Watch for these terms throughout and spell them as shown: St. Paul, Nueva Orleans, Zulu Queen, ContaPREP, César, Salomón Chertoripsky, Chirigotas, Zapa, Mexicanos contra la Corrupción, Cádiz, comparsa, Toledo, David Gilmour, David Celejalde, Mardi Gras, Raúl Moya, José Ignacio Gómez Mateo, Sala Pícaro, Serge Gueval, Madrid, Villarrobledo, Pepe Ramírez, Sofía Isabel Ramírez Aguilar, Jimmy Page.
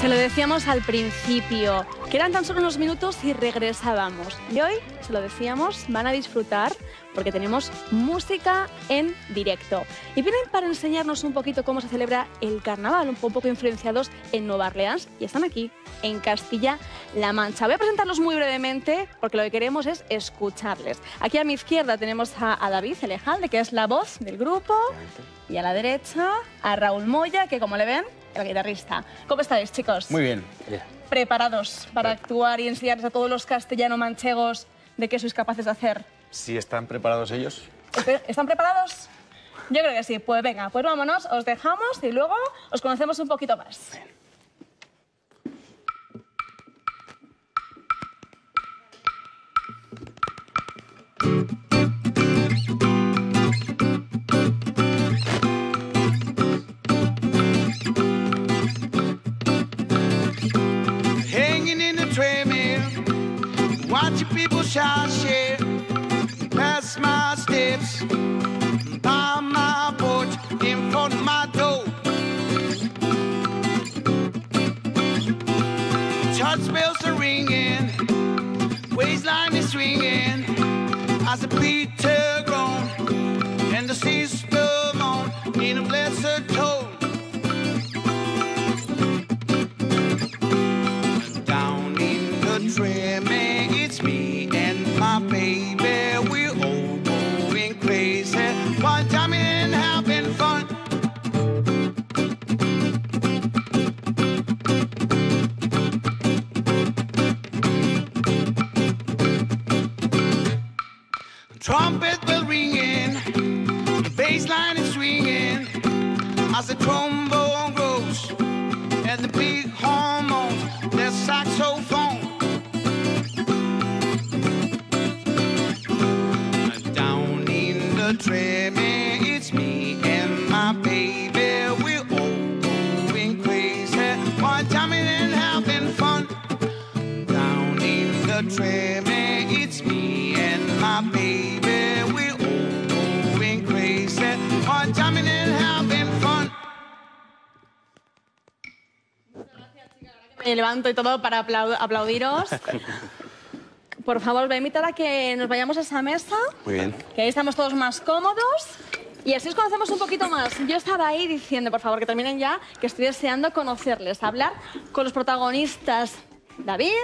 Se lo decíamos al principio, quedan tan solo unos minutos y regresábamos. Y hoy, se lo decíamos, van a disfrutar porque tenemos música en directo. Y vienen para enseñarnos un poquito cómo se celebra el carnaval, un poco influenciados en Nueva Orleans, y están aquí, en Castilla-La Mancha. Voy a presentarlos muy brevemente porque lo que queremos es escucharles. Aquí a mi izquierda tenemos a David Celejalde, que es la voz del grupo, y a la derecha a Raúl Moya, que como le ven, el guitarrista. ¿Cómo estáis, chicos? Muy bien. ¿Preparados para actuar y enseñarles a todos los castellano-manchegos de qué sois capaces de hacer? Si están preparados ellos. ¿Están preparados? Yo creo que sí. Pues venga, pues vámonos, os dejamos y luego os conocemos un poquito más. Bien. Hanging in the treadmill, watching people shout shit, past my steps, by my porch, in front of my door. Church bells are ringing, waistline is swinging, as the preacher groan and the sister moan in a blessed tone. Down in the tramway, it's me and my baby. We're all going crazy, one time and having fun. Trumpet bell ringing, the bass line is swinging, as the trombone grows, and the big horn moans, the saxophone. Down in the treadmill, it's me and my baby, we're all going crazy, one time and having fun. Down in the treadmill, it's me and my baby. Me levanto y todo para aplaudiros. Por favor, voy a invitar a que nos vayamos a esa mesa. Muy bien. Que ahí estamos todos más cómodos. Y así os conocemos un poquito más. Yo estaba ahí diciendo, por favor, que terminen ya, que estoy deseando conocerles, hablar con los protagonistas David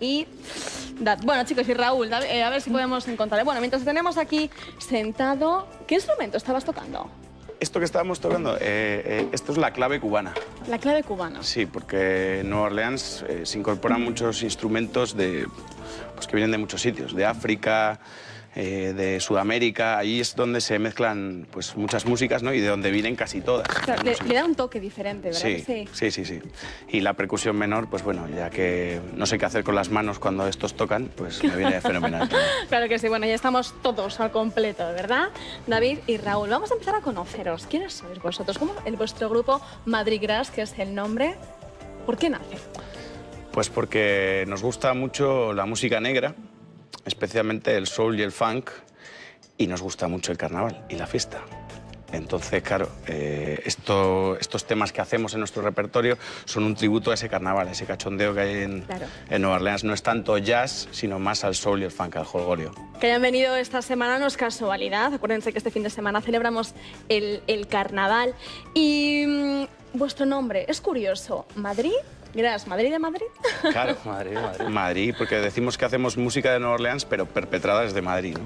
y... Bueno, chicos, y Raúl, David, a ver si podemos encontrarle. Bueno, mientras tenemos aquí sentado... ¿Qué instrumento estabas tocando? Esto que estábamos tocando, esto es la clave cubana. ¿La clave cubana? Sí, porque en Nueva Orleans se incorporan muchos instrumentos de, pues, que vienen de muchos sitios, de África, de Sudamérica. Ahí es donde se mezclan, pues, muchas músicas, ¿no? Y de donde vienen casi todas. Claro, le da un toque diferente, ¿verdad? Sí, sí, sí, sí, sí. Y la percusión menor, pues bueno, ya que no sé qué hacer con las manos cuando estos tocan, pues me viene fenomenal. Claro que sí, bueno, ya estamos todos al completo, ¿verdad? David y Raúl, vamos a empezar a conoceros. ¿Quiénes sois vosotros? ¿Cómo es vuestro grupo Mardi Gras, que es el nombre? ¿Por qué nace? Pues porque nos gusta mucho la música negra, especialmente el soul y el funk, y nos gusta mucho el carnaval y la fiesta. Entonces, claro, estos temas que hacemos en nuestro repertorio son un tributo a ese carnaval, a ese cachondeo que hay en Nueva Orleans. No es tanto jazz, sino más al soul y el funk, al jolgorio. Que hayan venido esta semana no es casualidad. Acuérdense que este fin de semana celebramos el carnaval. Y vuestro nombre es curioso. ¿Madrid? Gracias, Madrid de Madrid. Claro, Madrid de Madrid. Madrid, porque decimos que hacemos música de Nueva Orleans, pero perpetrada desde Madrid, ¿no?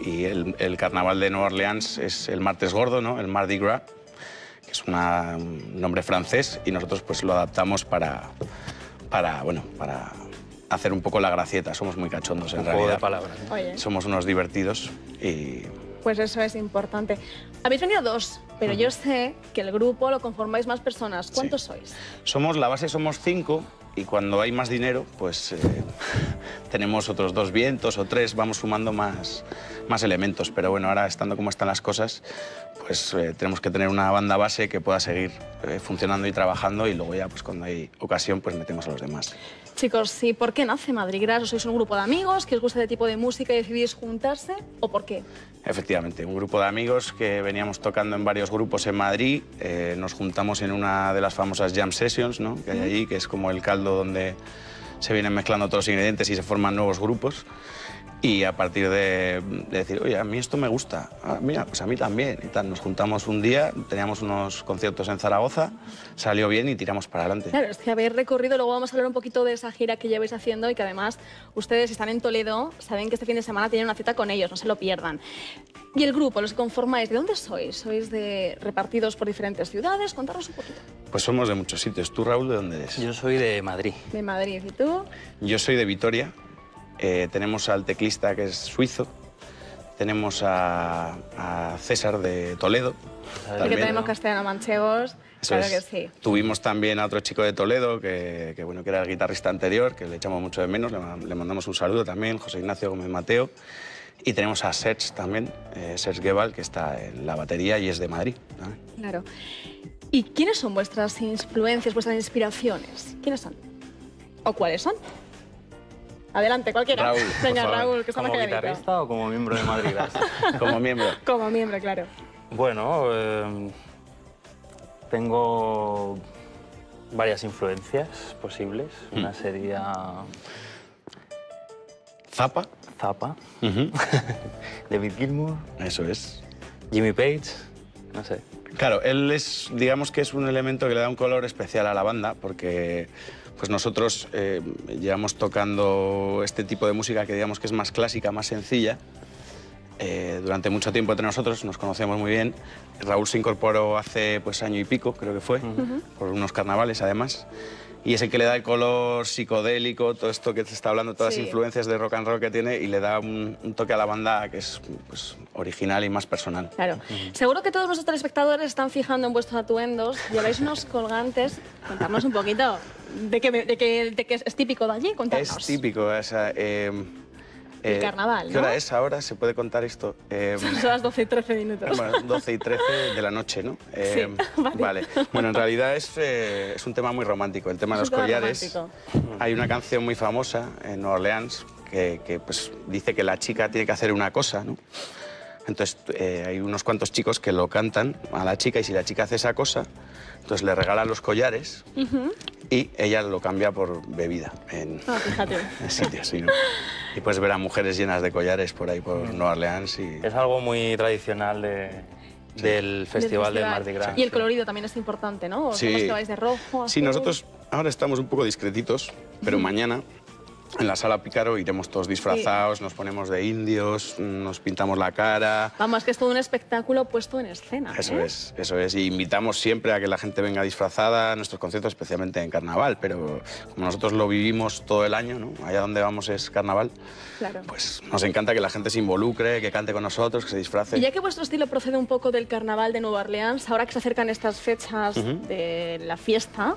Y el carnaval de Nueva Orleans es el martes gordo, ¿no? El Mardi Gras, que es un nombre francés, y nosotros pues lo adaptamos para hacer un poco la gracieta. Somos muy cachondos, en realidad. Un juego de palabras, ¿eh? Oye. Somos unos divertidos y... Pues eso es importante. Habéis venido dos, pero yo sé que el grupo lo conformáis más personas. ¿Cuántos sois? La base somos 5, y cuando hay más dinero, pues tenemos otros dos vientos o tres, vamos sumando más elementos. Pero bueno, ahora estando como están las cosas, pues tenemos que tener una banda base que pueda seguir funcionando y trabajando, y luego ya pues cuando hay ocasión pues metemos a los demás. Chicos, ¿y por qué nace Mardi Gras? ¿Sois un grupo de amigos que os gusta este tipo de música y decidís juntarse? ¿O por qué? Efectivamente, un grupo de amigos que veníamos tocando en varios grupos en Madrid. Nos juntamos en una de las famosas jam sessions, ¿no?, que hay allí, que es como el caldo donde se vienen mezclando todos los ingredientes y se forman nuevos grupos. Y a partir de decir, oye, a mí esto me gusta, ah, mira, pues a mí también. Y tal, nos juntamos un día, teníamos unos conciertos en Zaragoza, salió bien y tiramos para adelante. Claro, es que habéis recorrido, luego vamos a hablar un poquito de esa gira que lleváis haciendo y que además ustedes están en Toledo, saben que este fin de semana tienen una cita con ellos, no se lo pierdan. Y el grupo, los que conformáis, ¿de dónde sois? ¿Sois de repartidos por diferentes ciudades? Contaros un poquito. Pues somos de muchos sitios. ¿Tú, Raúl, de dónde eres? Yo soy de Madrid. De Madrid, ¿y tú? Yo soy de Vitoria. Tenemos al teclista, que es suizo, tenemos a César de Toledo. Porque tenemos, ¿no?, castellano-manchegos, claro es. Que sí. Tuvimos también a otro chico de Toledo, que, bueno, que era el guitarrista anterior, que le echamos mucho de menos, le mandamos un saludo también, José Ignacio Gómez Mateo. Y tenemos a Serge también, Serge Gueval, que está en la batería y es de Madrid, ¿no? Claro. ¿Y quiénes son vuestras influencias, vuestras inspiraciones? ¿Quiénes son? ¿O cuáles son? Adelante, cualquiera. Raúl, venga, Raúl, que estamos calladitos. ¿Como guitarrista o como miembro de Mardi Gras? Como miembro. Como miembro, claro. Bueno, tengo varias influencias posibles. Una sería... Zapa. Zapa. David Gilmour. Eso es. Jimmy Page. No sé. Claro, él es, digamos que es un elemento que le da un color especial a la banda, porque... Pues nosotros llevamos tocando este tipo de música que digamos que es más clásica, más sencilla, durante mucho tiempo entre nosotros, nos conocemos muy bien. Raúl se incorporó hace pues año y pico, creo que fue, por unos carnavales además, y es el que le da el color psicodélico, todo esto que te está hablando, todas las influencias de rock and roll que tiene, y le da un toque a la banda que es pues, original y más personal. Claro. Seguro que todos nuestros telespectadores están fijando en vuestros atuendos, lleváis unos colgantes, contarnos un poquito... ¿De qué es típico de allí? Contarnos. Es típico, o sea, el carnaval, ¿no? ¿Qué hora es ahora? ¿Se puede contar esto? Son las 12:13. Bueno, 12:13 de la noche, ¿no? Sí, vale. Bueno, en realidad es un tema muy romántico, el tema de los collares. Romántico. Hay una canción muy famosa en Nueva Orleans que pues, dice que la chica tiene que hacer una cosa, ¿no? Entonces hay unos cuantos chicos que lo cantan a la chica, y si la chica hace esa cosa, entonces le regalan los collares y ella lo cambia por bebida en, fíjate. En sitios. ¿No? Y puedes ver a mujeres llenas de collares por ahí, por Nueva Orleans. Y... Es algo muy tradicional del festival de Mardi Gras. Y el colorido también es importante, ¿no? ¿Os que vais de rojo? Azul? Sí, nosotros ahora estamos un poco discretitos, pero mañana... En la Sala Pícaro iremos todos disfrazados, nos ponemos de indios, nos pintamos la cara... Vamos, que es todo un espectáculo puesto en escena. Eso es. Y invitamos siempre a que la gente venga disfrazada a nuestros conciertos, especialmente en carnaval, pero como nosotros lo vivimos todo el año, ¿no? Allá donde vamos es carnaval, claro. Pues nos encanta que la gente se involucre, que cante con nosotros, que se disfrace. Y ya que vuestro estilo procede un poco del carnaval de Nueva Orleans, ahora que se acercan estas fechas de la fiesta,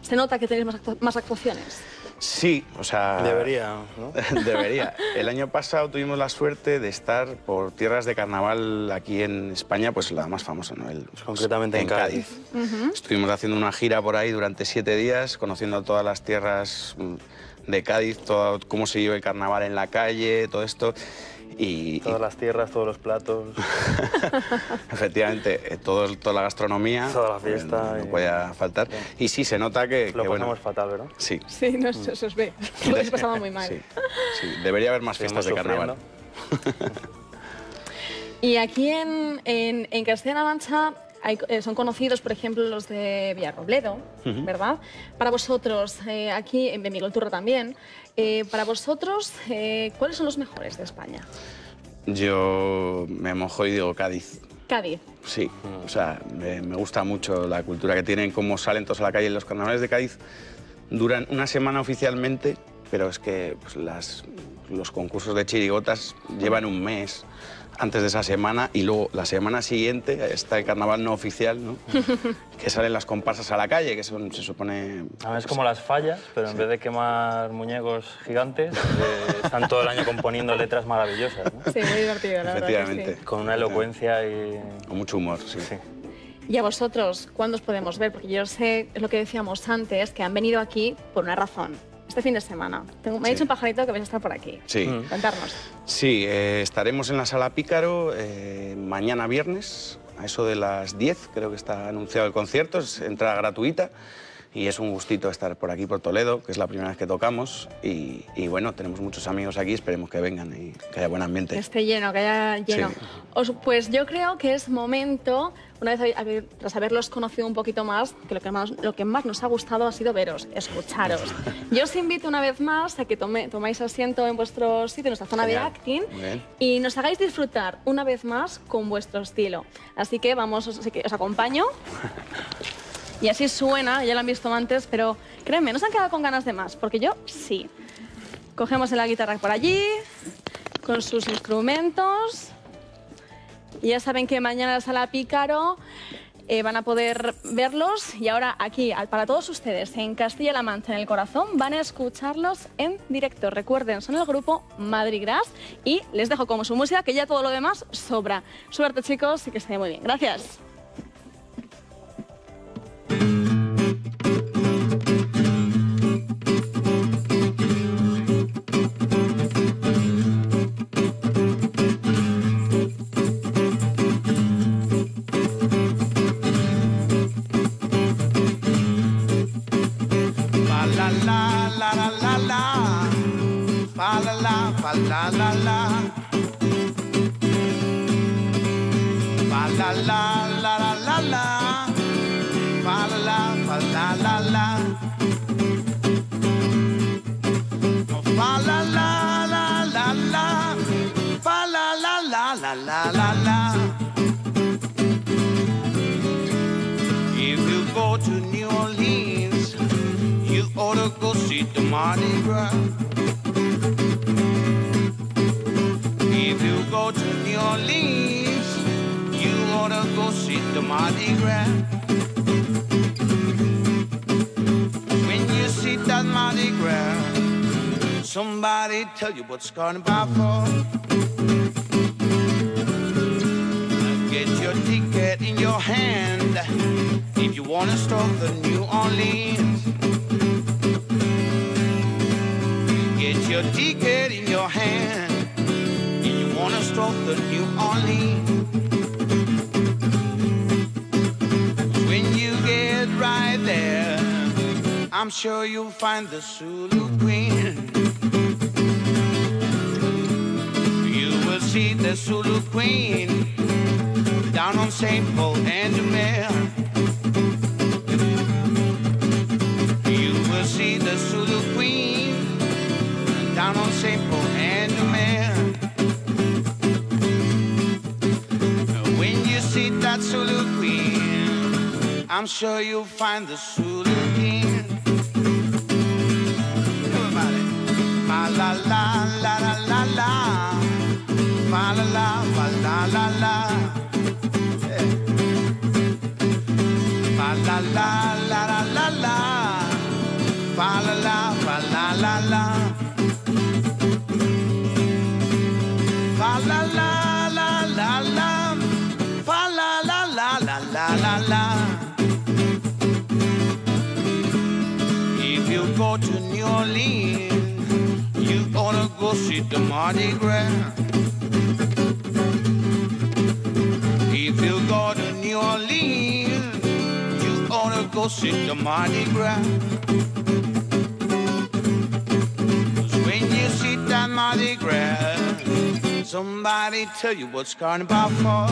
¿se nota que tenéis más actuaciones? Sí, o sea... Debería, ¿no? Debería. El año pasado tuvimos la suerte de estar por tierras de carnaval aquí en España, pues la más famosa, ¿no? Concretamente en Cádiz. Estuvimos haciendo una gira por ahí durante 7 días, conociendo todas las tierras de Cádiz, todo, cómo se vive el carnaval en la calle, todo esto. Todas las tierras, todos los platos. Efectivamente, toda la gastronomía. Toda la fiesta. No podía faltar. Bien. Y sí, se nota que... Lo pasamos fatal, ¿verdad? Sí. Sí, se os ve. Lo habéis pasado muy mal. Sí, debería haber más fiestas de carnaval. Y aquí en Castilla-La Mancha son conocidos, por ejemplo, los de Villarrobledo, ¿verdad? Para vosotros, aquí en Miguel Turra también... para vosotros, ¿cuáles son los mejores de España? Yo me mojo y digo Cádiz. ¿Cádiz? Sí, o sea, me gusta mucho la cultura que tienen, cómo salen todos a la calle. Los carnavales de Cádiz duran una semana oficialmente, pero es que pues, los concursos de chirigotas llevan un mes. antes de esa semana, y luego la semana siguiente está el carnaval no oficial, ¿no? Que salen las comparsas a la calle, que son, se supone... A es como las fallas, pero en vez de quemar muñecos gigantes, están todo el año componiendo letras maravillosas, ¿no? Sí, muy divertido, la verdad que sí. Con una elocuencia y... Con mucho humor, sí. Sí. Y a vosotros, ¿cuándo os podemos ver? Porque yo sé, es lo que decíamos antes, que han venido aquí por una razón. Este fin de semana. Me ha dicho un pajarito que vais a estar por aquí. Sí. Contarnos. Sí, estaremos en la Sala Pícaro mañana viernes, a eso de las 10, creo que está anunciado el concierto, es entrada gratuita, y es un gustito estar por aquí, por Toledo, que es la primera vez que tocamos, y bueno, tenemos muchos amigos aquí, esperemos que vengan y que haya buen ambiente. Que esté lleno, que haya lleno. Sí. Pues yo creo que es momento... Una vez, tras haberlos conocido un poquito más, que lo que más nos ha gustado ha sido veros, escucharos. Yo os invito una vez más a que tomáis asiento en vuestro sitio, en nuestra zona de acting, y nos hagáis disfrutar una vez más con vuestro estilo. Así que vamos, os acompaño. Y así suena, ya lo han visto antes, pero créanme, no se han quedado con ganas de más, porque yo sí. Cogemos la guitarra por allí, con sus instrumentos... Y ya saben que mañana en la Sala Pícaro van a poder verlos. Y ahora aquí, para todos ustedes, en Castilla-La Mancha, en el corazón, van a escucharlos en directo. Recuerden, son el grupo Mardi Gras y les dejo como su música, que ya todo lo demás sobra. Suerte, chicos, y que estén muy bien. Gracias. La la la, pa la la la la la la, pa la la la, pa la la la la la, pa la la la la la la la. If you go to New Orleans, you ought to go see the Mardi Gras. Go to New Orleans, you oughta go see the Mardi Gras. When you see that Mardi Gras, somebody tell you what's carnival for. Now get your ticket in your hand if you wanna stop the New Orleans. Get your ticket in your hand. Wanna stroll the New Orleans. When you get right there, I'm sure you'll find the Zulu Queen. You will see the Zulu Queen down on St. Paul and the Mayor. You will see the Zulu Queen down on St. Paul and the Mayor. That Zulu Queen, I'm sure you'll find the Zulu King. Everybody, la la la la la la la, la la la la la la, la la la la la la la, la la la la la, la la la la la. La, la. If you go to New Orleans, you oughta go see the Mardi Gras. If you go to New Orleans, you oughta go see the Mardi Gras. 'Cause when you see that Mardi Gras, somebody tell you what's carnival for.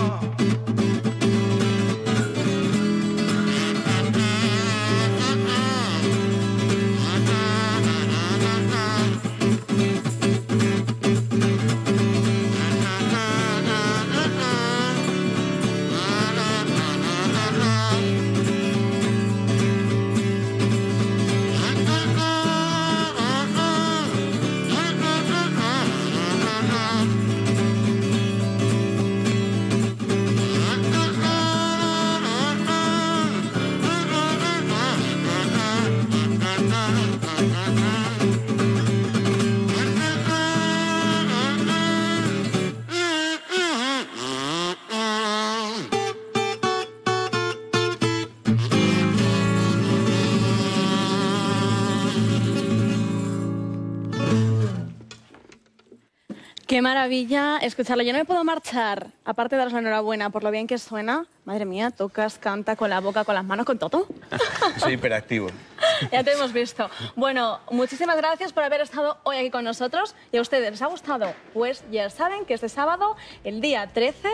Qué maravilla escucharlo. Yo no me puedo marchar, aparte de daros la enhorabuena por lo bien que suena. Madre mía, tocas, canta con la boca, con las manos, con todo. Soy hiperactivo. Ya te hemos visto. Bueno, muchísimas gracias por haber estado hoy aquí con nosotros. ¿Y a ustedes les ha gustado? Pues ya saben que este sábado, el día 13,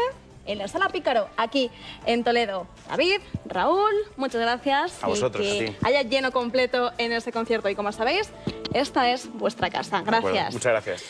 en la Sala Pícaro, aquí en Toledo. David, Raúl, muchas gracias. A vosotros, y que a ti. Haya lleno completo en este concierto. Y como sabéis, esta es vuestra casa. Gracias. Bueno, muchas gracias.